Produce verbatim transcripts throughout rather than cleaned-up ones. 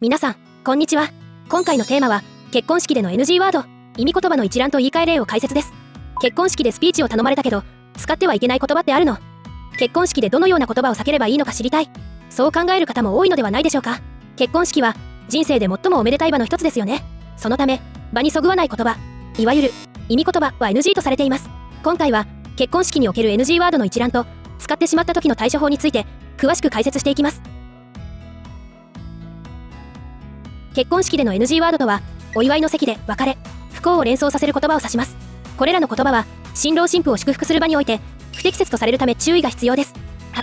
皆さん、こんにちは。今回のテーマは、結婚式での エヌジー ワード、意味言葉の一覧と言い換え例を解説です。結婚式でスピーチを頼まれたけど、使ってはいけない言葉ってあるの？結婚式でどのような言葉を避ければいいのか知りたい。そう考える方も多いのではないでしょうか。結婚式は、人生で最もおめでたい場の一つですよね。そのため、場にそぐわない言葉、いわゆる、意味言葉は エヌジー とされています。今回は、結婚式における エヌジー ワードの一覧と、使ってしまった時の対処法について、詳しく解説していきます。結婚式での エヌジー ワードとは、お祝いの席で別れ、不幸を連想させる言葉を指します。これらの言葉は、新郎新婦を祝福する場において、不適切とされるため注意が必要です。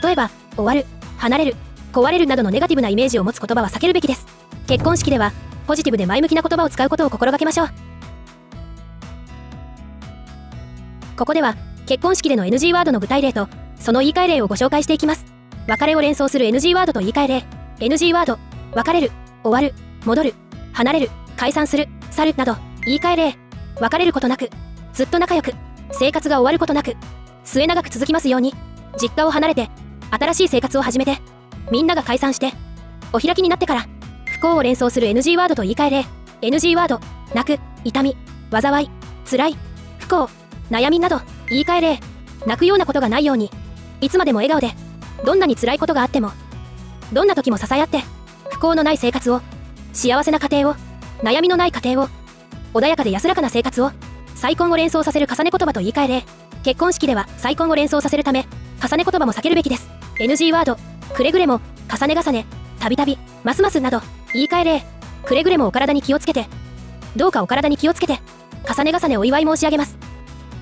例えば、終わる、離れる、壊れるなどのネガティブなイメージを持つ言葉は避けるべきです。結婚式では、ポジティブで前向きな言葉を使うことを心がけましょう。ここでは、結婚式での エヌジー ワードの具体例と、その言い換え例をご紹介していきます。別れを連想する エヌジー ワードと言い換え例。エヌジー ワード、別れる、終わる、戻る、離れる、解散する、去るなど、言い換え例。別れることなく、ずっと仲良く、生活が終わることなく、末永く続きますように、実家を離れて、新しい生活を始めて、みんなが解散して、お開きになってから、不幸を連想する エヌジー ワードと言い換え例。エヌジー ワード、泣く、痛み、災い、辛い、不幸、悩みなど、言い換え例。泣くようなことがないように、いつまでも笑顔で、どんなに辛いことがあっても、どんな時も支え合って、不幸のない生活を、幸せな家庭を、悩みのない家庭を、穏やかで安らかな生活を、再婚を連想させる重ね言葉と言い換え例。結婚式では再婚を連想させるため、重ね言葉も避けるべきです。エヌジー ワード、くれぐれも、重ね重ね、たびたび、ますますなど、言い換え例。くれぐれもお体に気をつけて、どうかお体に気をつけて、重ね重ねお祝い申し上げます。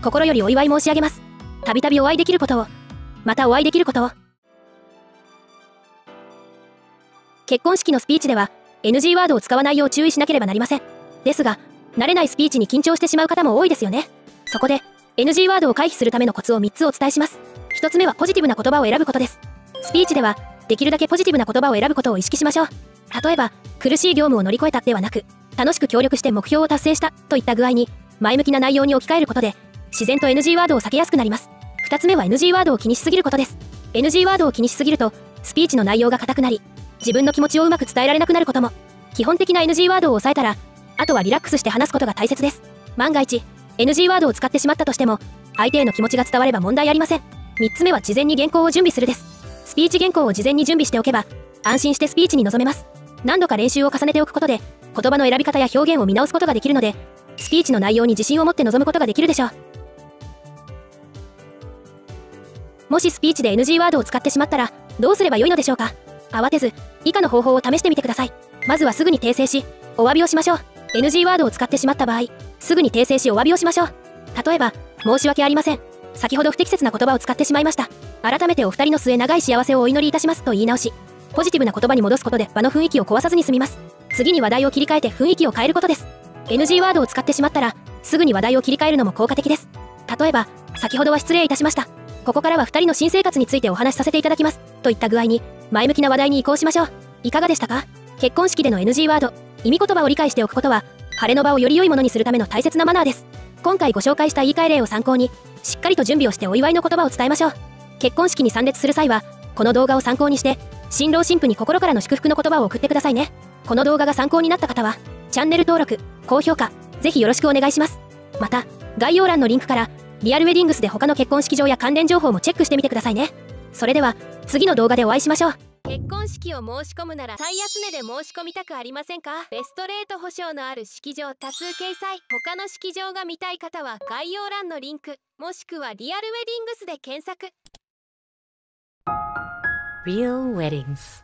心よりお祝い申し上げます。たびたびお会いできることを、またお会いできることを。結婚式のスピーチでは、エヌジー ワードを使わないよう注意しなければなりません。ですが、慣れないスピーチに緊張してしまう方も多いですよね。そこで、エヌジー ワードを回避するためのコツをみっつお伝えします。ひとつめはポジティブな言葉を選ぶことです。スピーチでは、できるだけポジティブな言葉を選ぶことを意識しましょう。例えば、苦しい業務を乗り越えたではなく、楽しく協力して目標を達成したといった具合に、前向きな内容に置き換えることで、自然と エヌジー ワードを避けやすくなります。ふたつめは エヌジー ワードを気にしすぎることです。エヌジー ワードを気にしすぎると、スピーチの内容が硬くなり、自分の気持ちをうまく伝えられなくなることも。基本的な エヌジー ワードを抑えたら、あとはリラックスして話すことが大切です。万が一 エヌジー ワードを使ってしまったとしても、相手への気持ちが伝われば問題ありません。みっつめは事前に原稿を準備するです。スピーチ原稿を事前に準備しておけば、安心してスピーチに臨めます。何度か練習を重ねておくことで、言葉の選び方や表現を見直すことができるので、スピーチの内容に自信を持って臨むことができるでしょう。もしスピーチで エヌジー ワードを使ってしまったら、どうすればよいのでしょうか。慌てず、以下の方法を試してみてください。まずはすぐに訂正し、お詫びをしましょう。エヌジー ワードを使ってしまった場合、すぐに訂正しお詫びをしましょう。例えば、申し訳ありません。先ほど不適切な言葉を使ってしまいました。改めてお二人の末長い幸せをお祈りいたしますと言い直し、ポジティブな言葉に戻すことで場の雰囲気を壊さずに済みます。次に話題を切り替えて雰囲気を変えることです。エヌジー ワードを使ってしまったら、すぐに話題を切り替えるのも効果的です。例えば、先ほどは失礼いたしました。ここからは二人の新生活についてお話しさせていただきます。といった具合に、前向きな話題に移行しましょう。いかがでしたか？結婚式での エヌジー ワード、意味言葉を理解しておくことは、晴れの場をより良いものにするための大切なマナーです。今回ご紹介した言い換え例を参考に、しっかりと準備をしてお祝いの言葉を伝えましょう。結婚式に参列する際は、この動画を参考にして、新郎新婦に心からの祝福の言葉を送ってくださいね。この動画が参考になった方は、チャンネル登録、高評価、ぜひよろしくお願いします。また、概要欄のリンクから、リアルウェディングスで他の結婚式場や関連情報もチェックしてみてくださいね。それでは、次の動画でお会いしましょう。結婚式を申し込むなら最安値で申し込みたくありませんか？ベストレート保証のある式場多数掲載。他の式場が見たい方は概要欄のリンク、もしくはリアルウェディングスで検索。Real Weddings